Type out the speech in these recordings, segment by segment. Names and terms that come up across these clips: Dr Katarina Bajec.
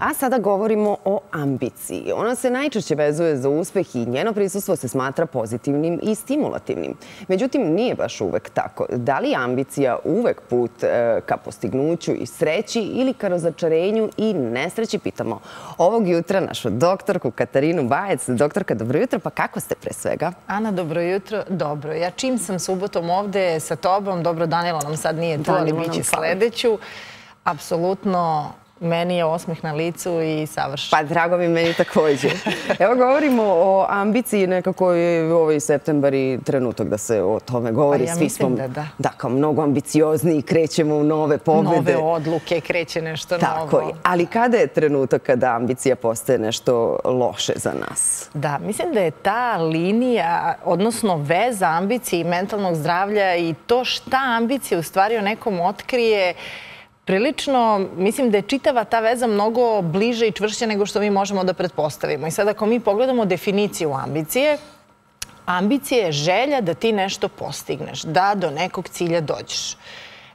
A sada govorimo o ambiciji. Ona se najčešće vezuje za uspeh i njeno prisustvo se smatra pozitivnim i stimulativnim. Međutim, nije baš uvek tako. Da li je ambicija uvek put ka postignuću i sreći ili ka razočarenju i nesreći? Pitamo ovog jutra našu doktorku Katarinu Bajec. Doktorka, dobro jutro. Pa kako ste pre svega? Ana, dobro jutro. Dobro. Ja čim sam subotom ovde sa tobom, dobro, Danilo nam sad nije to, ali bit će sledeću. Apsolutno, meni je osmeh na licu i savršeno. Pa, drago mi, meni također. Evo, govorimo o ambiciji, nekako je ovaj septembar i trenutak da se o tome govori. Pa ja mislim da da. Da, kao mnogo ambiciozniji, krećemo u nove pobjede. Nove odluke, kreće nešto novo. Tako je. Ali kada je trenutak kada ambicija postaje nešto loše za nas? Da, mislim da je ta linija, odnosno veza ambicije i mentalnog zdravlja i to šta ambicija u stvari o nekom otkrije, prilično, mislim da je čitava ta veza mnogo bliže i čvršće nego što mi možemo da pretpostavimo. I sad ako mi pogledamo definiciju ambicije, ambicija je želja da ti nešto postigneš, da do nekog cilja dođeš.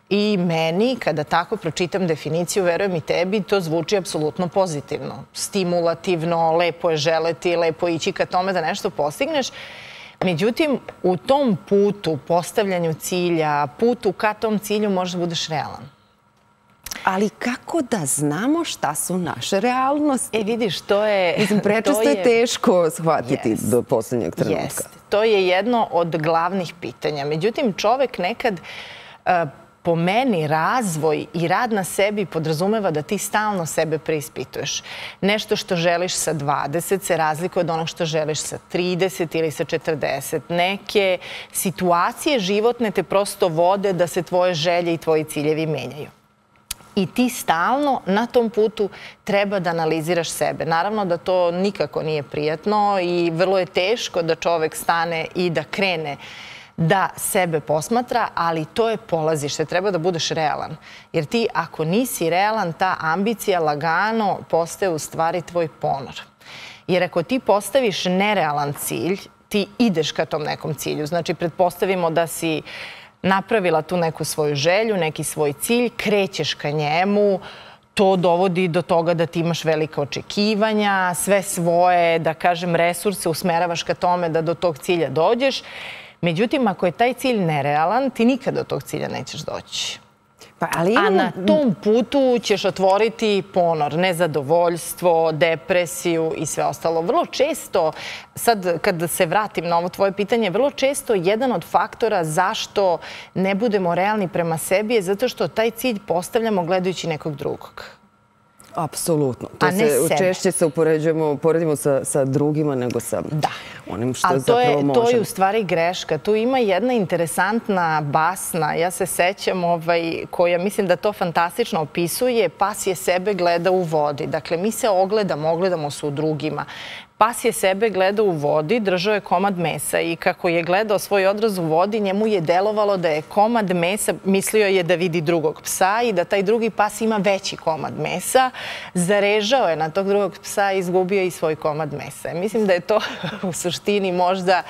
I meni, kada tako pročitam definiciju, verujem i tebi, to zvuči apsolutno pozitivno, stimulativno, lepo je želeti, lepo je ići ka tome da nešto postigneš. Međutim, u tom putu, postavljanju cilja, putu ka tom cilju možeš da budeš realan. Ali kako da znamo šta su naše realnosti? E, vidiš, to je... Mislim, prečesto je teško shvatiti do posljednjeg trenutka. To je jedno od glavnih pitanja. Međutim, čovek nekad, po meni, razvoj i rad na sebi podrazumeva da ti stalno sebe preispituješ. Nešto što želiš sa 20 se razlikuje od onog što želiš sa 30 ili sa 40. Neke situacije životne te prosto vode da se tvoje želje i tvoji ciljevi menjaju. I ti stalno na tom putu treba da analiziraš sebe. Naravno da to nikako nije prijatno i vrlo je teško da čovek stane i da krene da sebe posmatra, ali to je polazište. Treba da budeš realan. Jer ti ako nisi realan, ta ambicija lagano postaje u stvari tvoj ponor. Jer ako ti postaviš nerealan cilj, ti ideš ka tom nekom cilju. Znači, pretpostavimo da si napravila tu neku svoju želju, neki svoj cilj, krećeš ka njemu, to dovodi do toga da ti imaš velike očekivanja, sve svoje, da kažem, resurse usmeravaš ka tome da do tog cilja dođeš. Međutim, ako je taj cilj nerealan, ti nikad do tog cilja nećeš doći. A na tom putu ćeš otvoriti ponor, nezadovoljstvo, depresiju i sve ostalo. Vrlo često, sad kad se vratim na ovo tvoje pitanje, vrlo često jedan od faktora zašto ne budemo realni prema sebi je zato što taj cilj postavljamo gledajući nekog drugog. Apsolutno. To se češće se uporedimo sa drugima nego sa onim što zapravo možemo. To je u stvari greška. Tu ima jedna interesantna basna, ja se sećam, koja mislim da to fantastično opisuje, pas je sebe gleda u vodi. Dakle, mi se ogledamo se u drugima. Pas je sebe gledao u vodi, držao je komad mesa i kako je gledao svoj odraz u vodi, njemu je delovalo da je komad mesa, mislio je da vidi drugog psa i da taj drugi pas ima veći komad mesa, zarežao je na tog drugog psa i izgubio i svoj komad mesa. Mislim da je to u suštini možda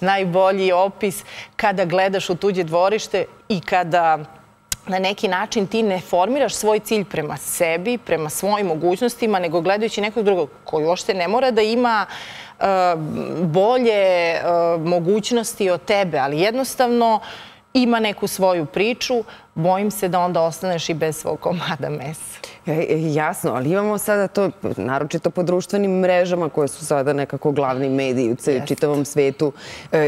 najbolji opis kada gledaš u tuđe dvorište i kada na neki način ti ne formiraš svoj cilj prema sebi, prema svojim mogućnostima, nego gledajući nekog drugog koji uopšte ne mora da ima bolje mogućnosti od tebe, ali jednostavno ima neku svoju priču, bojim se da onda ostaneš i bez svog komada mesa. Jasno, ali imamo sada to, naročito po društvenim mrežama koje su sada nekako glavni mediji u čitavom svetu,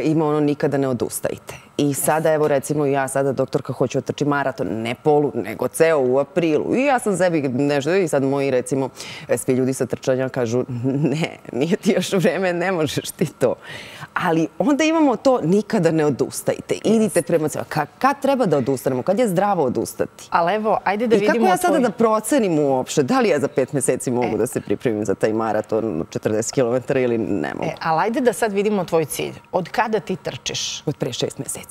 ima ono nikada ne odustajte. I sada, evo recimo ja sada, doktorka, hoću otrčati maraton, ne polu, nego ceo u aprilu. I ja sam sebi nešto i sad moji recimo svi ljudi sa trčanja kažu ne, nije ti još vreme, ne možeš ti to. Ali onda imamo to nikada ne odustajte, idite prema ceo. Kad treba da odustanemo? Kad je zdravo odustati? Ali evo, ajde da vidimo... I kako ja sada da procenim uopšte? Da li ja za 5 meseci mogu da se pripremim za taj maraton 40 km ili ne mogu? Ali ajde da sad vidimo tvoj cilj. Od kada ti trčiš? Od pre 6 meseci.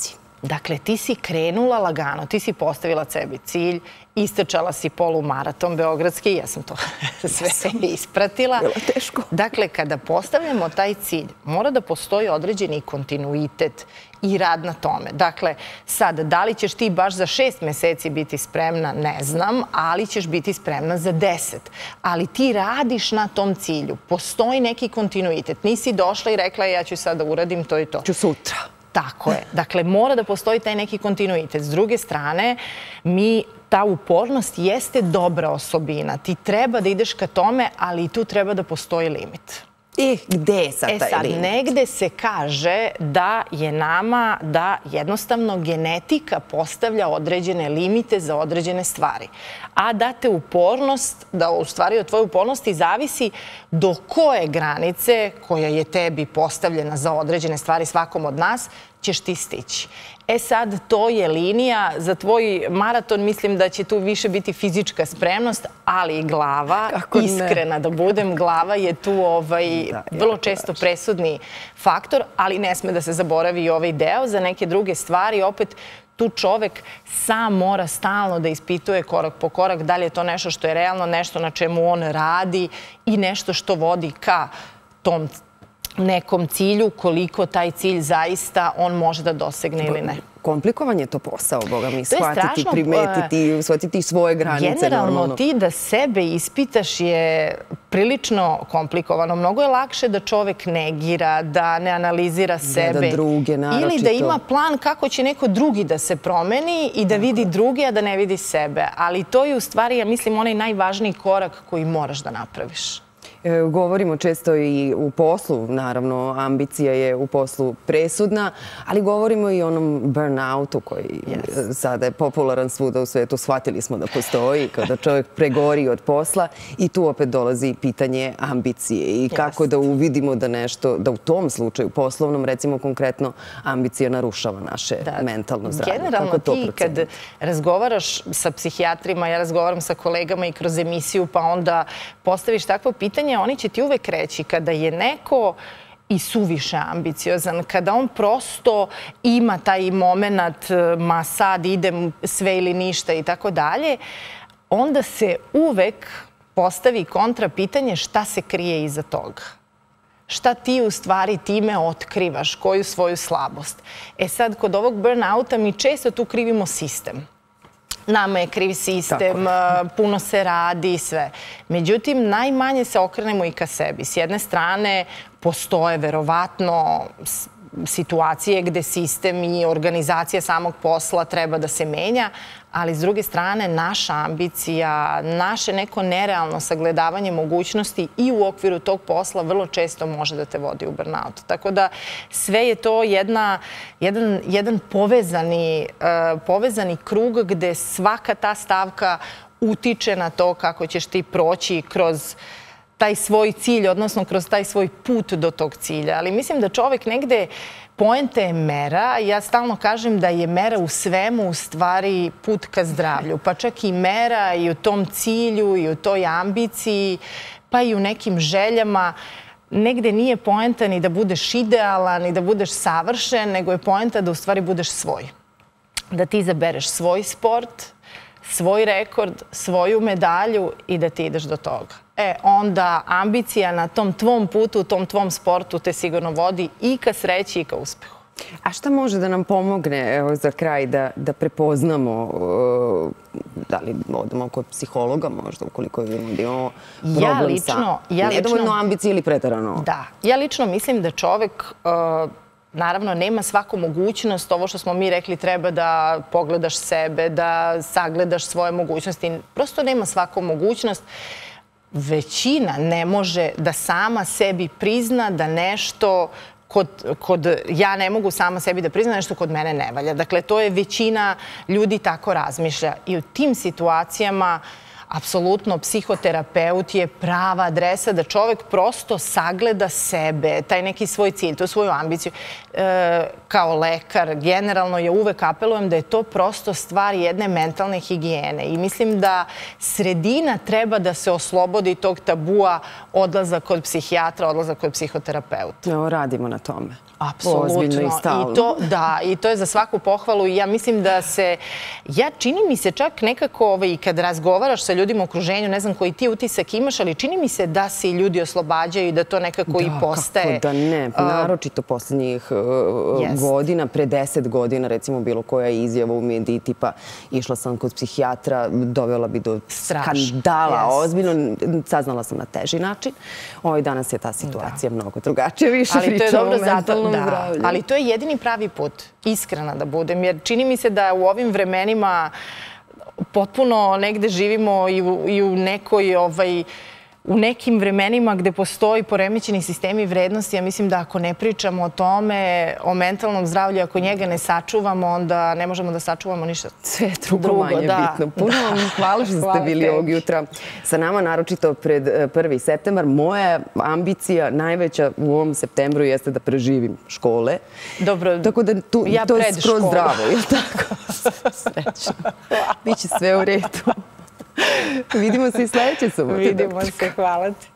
Dakle, ti si krenula lagano, ti si postavila sebi cilj, istrčala si polumaraton beogradski, ja sam to sve ispratila. Bilo je teško. Dakle, kada postavljamo taj cilj, mora da postoji određeni kontinuitet i rad na tome. Dakle, sad, da li ćeš ti baš za 6 meseci biti spremna, ne znam, ali ćeš biti spremna za 10. Ali ti radiš na tom cilju, postoji neki kontinuitet. Nisi došla i rekla ja ću sad da uradim to i to. Ću sutra. Tako je. Dakle, mora da postoji taj neki kontinuitet. S druge strane, ta upornost jeste dobra osobina. Ti treba da ideš ka tome, ali i tu treba da postoji limit. I gde je sad taj limit? Negde se kaže da je nama, da jednostavno genetika postavlja određene limite za određene stvari. A da te upornost, da u stvari od tvoje upornosti zavisi do koje granice koja je tebi postavljena za određene stvari svakom od nas, ćeš ti stići. E sad, to je linija. Za tvoj maraton mislim da će tu više biti fizička spremnost, ali i glava, iskrena da budem, glava je tu vrlo često presudni faktor, ali ne sme da se zaboravi i ovaj deo za neke druge stvari. Opet, tu čovek sam mora stalno da ispituje korak po korak da li je to nešto što je realno, nešto na čemu on radi i nešto što vodi ka tom nekom cilju, koliko taj cilj zaista on može da dosegne ili ne. Komplikovan je to posao, Boga mi, shvatiti, primetiti, shvatiti svoje granice. Generalno ti da sebe ispitaš je prilično komplikovano. Mnogo je lakše da čovek negira, da ne analizira sebe. Ili da ima plan kako će neko drugi da se promeni i da vidi druge, a da ne vidi sebe. Ali to je u stvari, ja mislim, onaj najvažniji korak koji moraš da napraviš. Govorimo često i u poslu, naravno, ambicija je u poslu presudna, ali govorimo i o onom burnoutu koji sada je popularan svuda u svetu. Shvatili smo da postoji kada čovjek pregori od posla i tu opet dolazi pitanje ambicije i kako da uvidimo da nešto, da u tom slučaju poslovnom, recimo konkretno, ambicija narušava naše mentalno zdravlje. Generalno ti kad razgovaraš sa psihijatrima, ja razgovaram sa kolegama i kroz emisiju, pa onda postaviš takvo pitanje, oni će ti uvek reći kada je neko i suviše ambiciozan, kada on prosto ima taj moment ma sad idem sve ili ništa i tako dalje, onda se uvek postavi kontra pitanje šta se krije iza toga. Šta ti u stvari time otkrivaš, koju svoju slabost. E sad, kod ovog burnouta mi često tu krivimo sistem. Nama je kriv sistem, puno se radi i sve. Međutim, najmanje se okrenemo i ka sebi. S jedne strane, postoje verovatno situacije gde sistem i organizacija samog posla treba da se menja, ali s druge strane, naša ambicija, naše neko nerealno sagledavanje mogućnosti i u okviru tog posla vrlo često može da te vodi u burnout. Tako da sve je to jedan povezani krug gde svaka ta stavka utiče na to kako ćeš ti proći kroz taj svoj cilj, odnosno kroz taj svoj put do tog cilja. Ali mislim da čovjek negde, poenta je mera, ja stalno kažem da je mera u svemu u stvari put ka zdravlju, pa čak i mera i u tom cilju i u toj ambiciji, pa i u nekim željama. Negde nije poenta ni da budeš idealan, ni da budeš savršen, nego je poenta da u stvari budeš svoj. Da ti izabereš svoj sport, svoj rekord, svoju medalju i da ti ideš do toga. E, onda ambicija na tom tvom putu, u tom tvom sportu te sigurno vodi i ka sreći i ka uspehu. A šta može da nam pomogne, evo, za kraj da prepoznamo, da li odemo kod psihologa možda, ukoliko imamo problem sa nedovoljno ambicije ili preterano? Da, ja lično mislim da čovek naravno nema svaku mogućnost, ovo što smo mi rekli, treba da pogledaš sebe, da sagledaš svoje mogućnosti. Prosto nema svaku mogućnost. Većina ne može da sama sebi prizna da nešto ja ne mogu sama sebi da prizna nešto kod mene ne valja. Dakle, to je većina ljudi tako razmišlja. I u tim situacijama apsolutno psihoterapeut je prava adresa da čovek prosto sagleda sebe, taj neki svoj cilj, tu svoju ambiciju. Kao lekar, generalno ja uvek apelujem da je to prosto stvar jedne mentalne higijene i mislim da sredina treba da se oslobodi tog tabua odlaza kod psihijatra, odlaza kod psihoterapeuta. Evo, radimo na tome. Apsolutno. I to je za svaku pohvalu i ja mislim da se, čini mi se čak nekako i kad razgovaraš sa ljudima u okruženju, ne znam koji ti utisak imaš, ali čini mi se da se i ljudi oslobađaju i da to nekako i postaje. Da, kako da ne. Naročito posljednjih godina, pre 10 godina, recimo bilo koja izjava u mediji tipa išla sam kod psihijatra, dovela bi do skandala, ozbiljno, saznala sam na teži način. Danas je ta situacija mnogo drugačija, više priča o mentalnom. Da, ali to je jedini pravi put, iskrena da budem, jer čini mi se da u ovim vremenima potpuno negde živimo i u nekim vremenima gde postoji poremećeni sistemi vrednosti. Ja mislim da ako ne pričamo o tome, o mentalnom zdravlju, ako njega ne sačuvamo, onda ne možemo da sačuvamo ništa. Sve drugo manje bitno. Puno vam hvala što ste bili ovog jutra sa nama, naročito pred 1. septembar. Moja ambicija najveća u ovom septembru jeste da preživim škole. Dobro, tako da to je skroz zdravo, je li tako? Srećno. Biće sve u redu. Vidimo se i sljedeće subote. Vidimo se, hvala ti.